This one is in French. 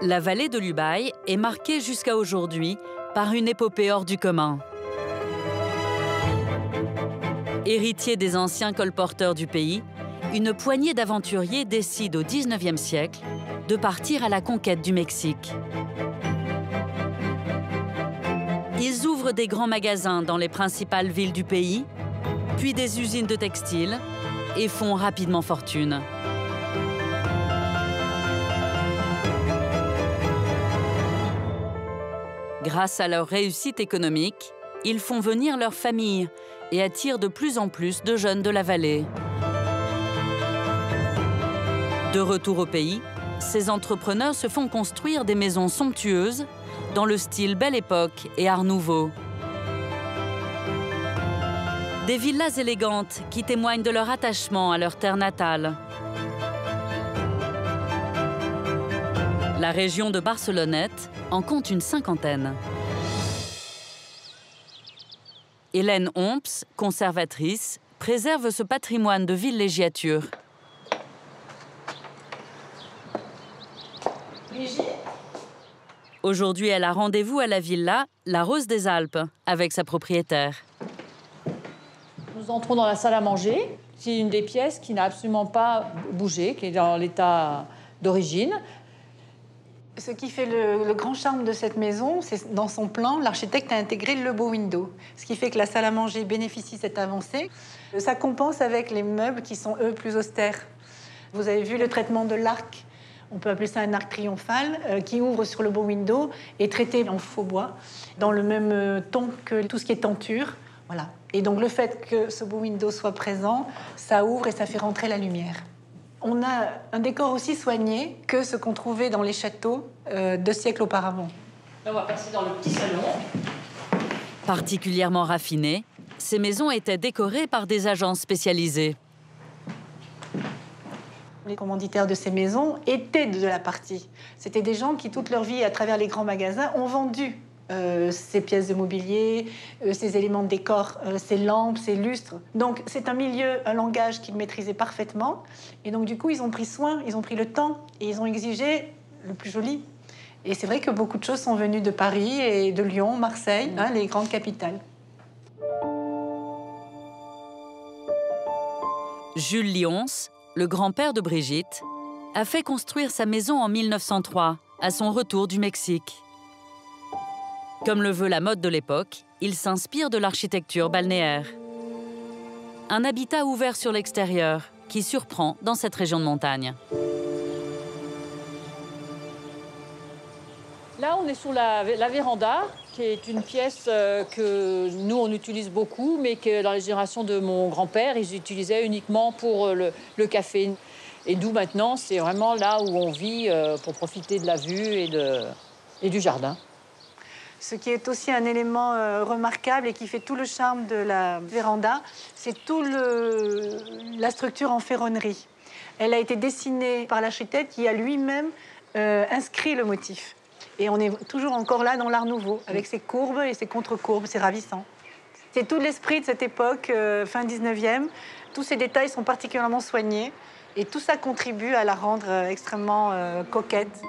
La vallée de l'Ubaye est marquée jusqu'à aujourd'hui par une épopée hors du commun. Héritier des anciens colporteurs du pays, une poignée d'aventuriers décide au XIXe siècle de partir à la conquête du Mexique. Ils ouvrent des grands magasins dans les principales villes du pays, puis des usines de textiles et font rapidement fortune. Grâce à leur réussite économique, ils font venir leurs familles et attirent de plus en plus de jeunes de la vallée. De retour au pays, ces entrepreneurs se font construire des maisons somptueuses dans le style Belle Époque et Art Nouveau. Des villas élégantes qui témoignent de leur attachement à leur terre natale. La région de Barcelonnette en compte une cinquantaine. Hélène Homps, conservatrice, préserve ce patrimoine de villégiature. Brigitte. Aujourd'hui, elle a rendez-vous à la villa La Rose des Alpes avec sa propriétaire. Nous entrons dans la salle à manger, qui est une des pièces qui n'a absolument pas bougé, qui est dans l'état d'origine. Ce qui fait le grand charme de cette maison, c'est dans son plan, l'architecte a intégré le beau window, ce qui fait que la salle à manger bénéficie de cette avancée. Ça compense avec les meubles qui sont, eux, plus austères. Vous avez vu le traitement de l'arc, on peut appeler ça un arc triomphal, qui ouvre sur le beau window et traité en faux bois, dans le même ton que tout ce qui est tenture. Voilà. Et donc le fait que ce beau window soit présent, ça ouvre et ça fait rentrer la lumière. On a un décor aussi soigné que ce qu'on trouvait dans les châteaux 2 siècles auparavant. Là, on va passer dans le petit salon. Particulièrement raffinées, ces maisons étaient décorées par des agences spécialisées. Les commanditaires de ces maisons étaient de la partie. C'était des gens qui, toute leur vie, à travers les grands magasins, ont vendu ces pièces de mobilier, ces éléments de décor, ces lampes, ces lustres. Donc c'est un milieu, un langage qu'ils maîtrisaient parfaitement. Et donc du coup, ils ont pris soin, ils ont pris le temps et ils ont exigé le plus joli. Et c'est vrai que beaucoup de choses sont venues de Paris et de Lyon, Marseille, hein, les grandes capitales. Jules Lyons, le grand-père de Brigitte, a fait construire sa maison en 1903, à son retour du Mexique. Comme le veut la mode de l'époque, il s'inspire de l'architecture balnéaire. Un habitat ouvert sur l'extérieur qui surprend dans cette région de montagne. Là, on est sur la véranda, qui est une pièce que nous, on utilise beaucoup, mais que dans les générations de mon grand-père, ils utilisaient uniquement pour le café. Et d'où maintenant, c'est vraiment là où on vit pour profiter de la vue et du jardin. Ce qui est aussi un élément remarquable et qui fait tout le charme de la véranda, c'est toute la structure en ferronnerie. Elle a été dessinée par l'architecte qui a lui-même inscrit le motif. Et on est toujours encore là dans l'art nouveau, avec ses courbes et ses contre-courbes, c'est ravissant. C'est tout l'esprit de cette époque, fin 19e. Tous ces détails sont particulièrement soignés et tout ça contribue à la rendre extrêmement coquette.